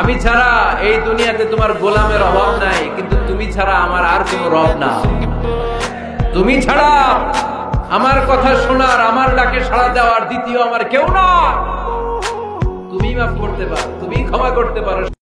আমি ছাড়া এই দুনিয়াতে তোমার গোলামের অভাব নাই, কিন্তু তুমি ছাড়া আমার আর কোনো রব না। তুমি ছাড়া আমার কথা শোনার, আমার ডাকে সাড়া দেওয়ার দ্বিতীয় আমার কেউ না। তুমি মাফ করতে পারো, তুমি ক্ষমা করতে পারো।